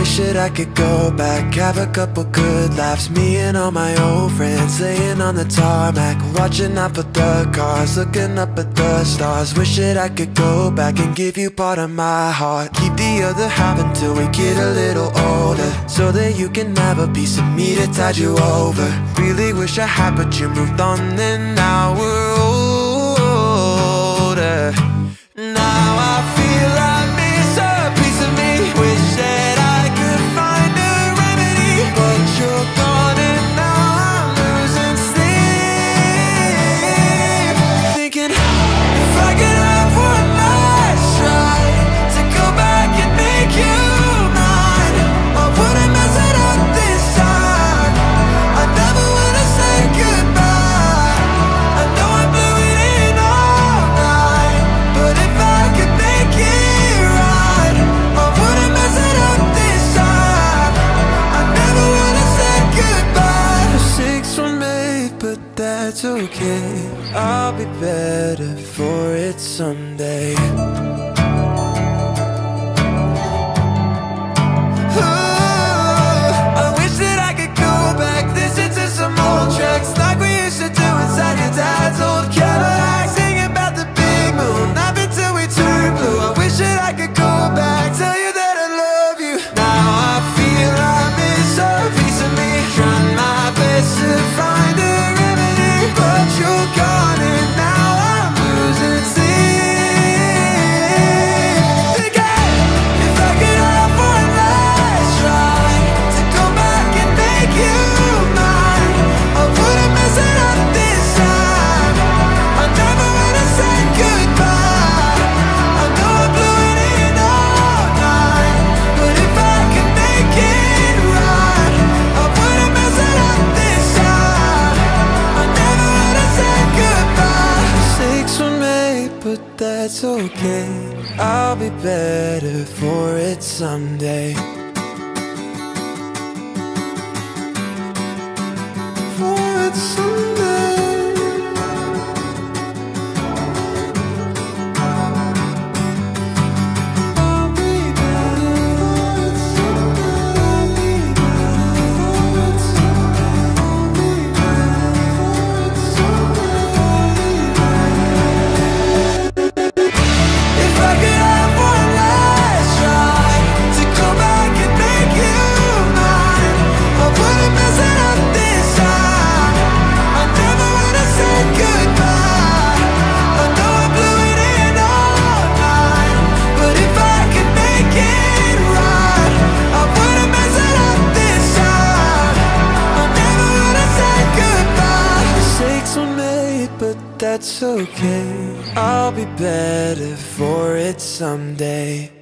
wish that I could go back, have a couple good laughs, me and all my old friends laying on the tarmac, watching out for the cars, looking up at the stars. Wish that I could go back and give you part of my heart, keep the other half until we get a little older, so that you can have a piece of me to tide you over. Really wish I had, but you moved on and now we're older. Now I feel like it's okay, I'll be better for it someday. Ooh, I wish that I could go back, listen to some old tracks like we used to do inside your dad's old Cadillac. Sing about the big moon, laugh until we turn blue. I wish that I could go back, tell you that I love you. Now I feel I miss a piece of me, trying my best to find it, but you're gone and now I'm losing sleep. Again, if I could have one last try to go back and make you mine, I wouldn't mess it up this time. I never would have said goodbye. I know I blew it in all night, but if I could make it right, I wouldn't mess it up this time. I never goodbye. Mistakes were made, but that's okay, I'll be better for it someday. For it someday. I'll be better for it someday. I'll be better for it someday. I'll be better for it someday. That's okay, I'll be better for it someday.